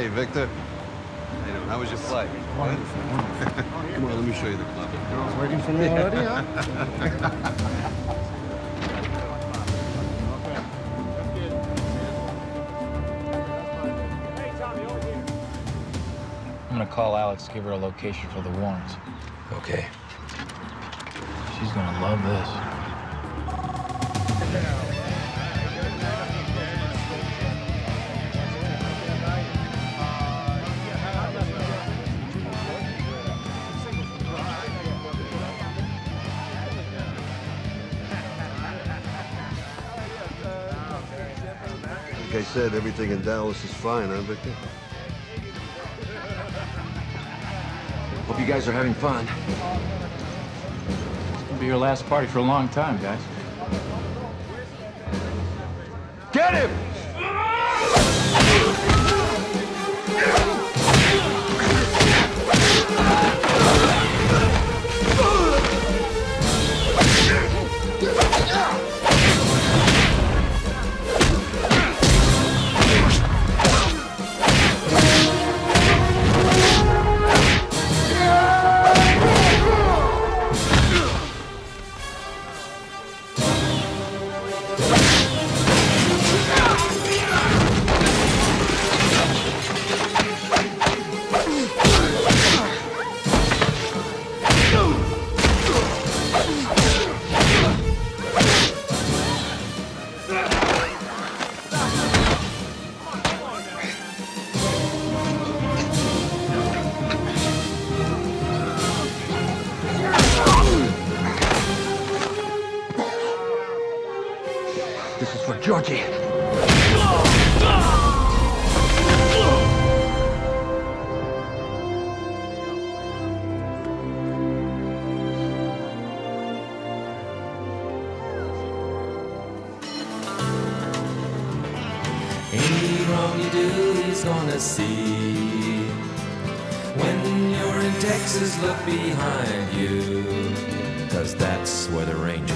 Hi, Victor. How you doing? How was your flight? Wonderful, wonderful. Come on, let me show you the club. The girls waiting for me already, huh? I'm gonna call Alex, give her a location for the warrants. Okay. She's gonna love this. Like I said, everything in Dallas is fine, huh, Victor? Hope you guys are having fun. It's gonna be your last party for a long time, guys. Get him! This is for Georgie. Any wrong you do, he's gonna see. When you're in Texas, look behind you, 'cause that's where the rain